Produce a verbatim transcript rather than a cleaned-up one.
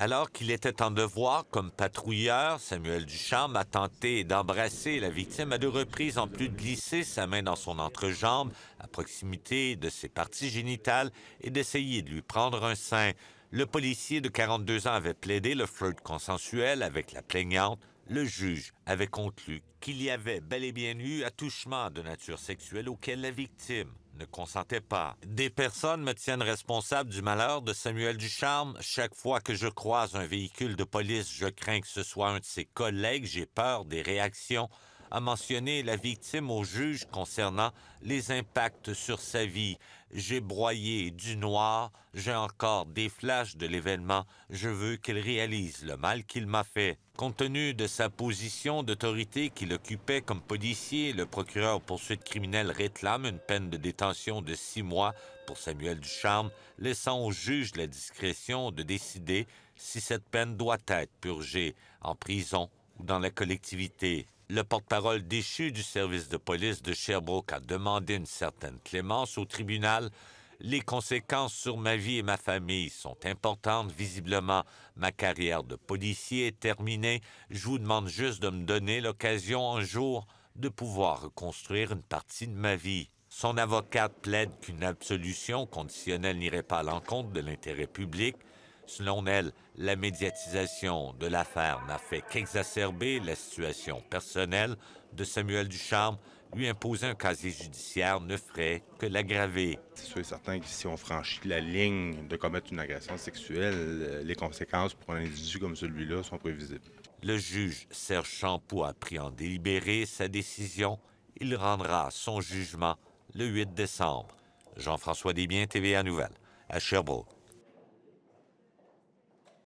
Alors qu'il était en devoir comme patrouilleur, Samuel Ducharme a tenté d'embrasser la victime à deux reprises, en plus de glisser sa main dans son entrejambe, à proximité de ses parties génitales, et d'essayer de lui prendre un sein. Le policier de quarante-deux ans avait plaidé le flirt consensuel avec la plaignante. Le juge avait conclu qu'il y avait bel et bien eu attouchement de nature sexuelle auquel la victime ne consentait pas. Des personnes me tiennent responsable du malheur de Samuel Ducharme. Chaque fois que je croise un véhicule de police, je crains que ce soit un de ses collègues. J'ai peur des réactions, a mentionné la victime au juge concernant les impacts sur sa vie. J'ai broyé du noir, j'ai encore des flashs de l'événement. Je veux qu'il réalise le mal qu'il m'a fait. Compte tenu de sa position d'autorité qu'il occupait comme policier, le procureur poursuite criminelle réclame une peine de détention de six mois pour Samuel Ducharme, laissant au juge la discrétion de décider si cette peine doit être purgée en prison ou dans la collectivité. Le porte-parole déchu du service de police de Sherbrooke a demandé une certaine clémence au tribunal. Les conséquences sur ma vie et ma famille sont importantes. Visiblement, ma carrière de policier est terminée. Je vous demande juste de me donner l'occasion un jour de pouvoir reconstruire une partie de ma vie. Son avocate plaide qu'une absolution conditionnelle n'irait pas à l'encontre de l'intérêt public. Selon elle, la médiatisation de l'affaire n'a fait qu'exacerber la situation personnelle de Samuel Ducharme. Lui imposer un casier judiciaire ne ferait que l'aggraver. C'est sûr et certain que si on franchit la ligne de commettre une agression sexuelle, les conséquences pour un individu comme celui-là sont prévisibles. Le juge Serge Champoux a pris en délibéré sa décision. Il rendra son jugement le huit décembre. Jean-François Desbiens, T V A Nouvelles, à Sherbrooke.